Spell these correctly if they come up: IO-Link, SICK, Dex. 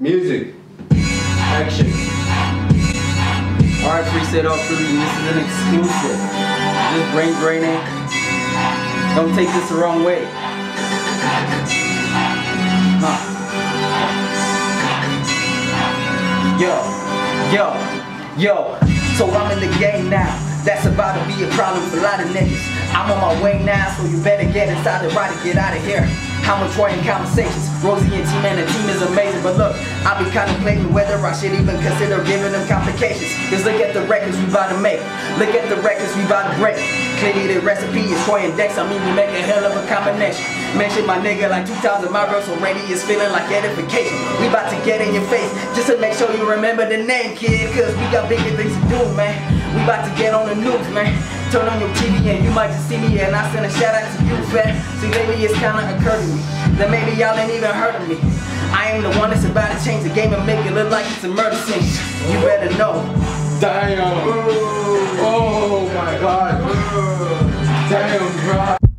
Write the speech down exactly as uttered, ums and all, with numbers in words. Music. Action. Alright, free set off for you. This is an exclusive. Just brain draining. Don't take this the wrong way. Huh. Yo. Yo. Yo. So I'm in the game now. That's about to be a problem for a lot of niggas. I'm on my way now, so you better get inside the ride and get out of here. I'm enjoying conversations, Rosie and T-Man, the team is amazing. But look, I've been contemplating whether I should even consider giving them complications. Cause look at the records we about to make, look at the records we about to break. Clearly the recipe is Troy and Dex, I mean we make a hell of a combination. Mention my nigga like two thousand, my verse already is feeling like edification. We about to get in your face, just to make sure you remember the name, kid. Cause we got bigger things to do, man. We about to get on the news, man. Turn on your T V and you might just see me and I send a shout out to you, fam. See, maybe it's kinda occurred to me that maybe y'all ain't even heard of me. I am the one that's about to change the game and make it look like it's a murder scene. You better know. Damn. Ooh. Oh my God. Ooh. Damn, bro.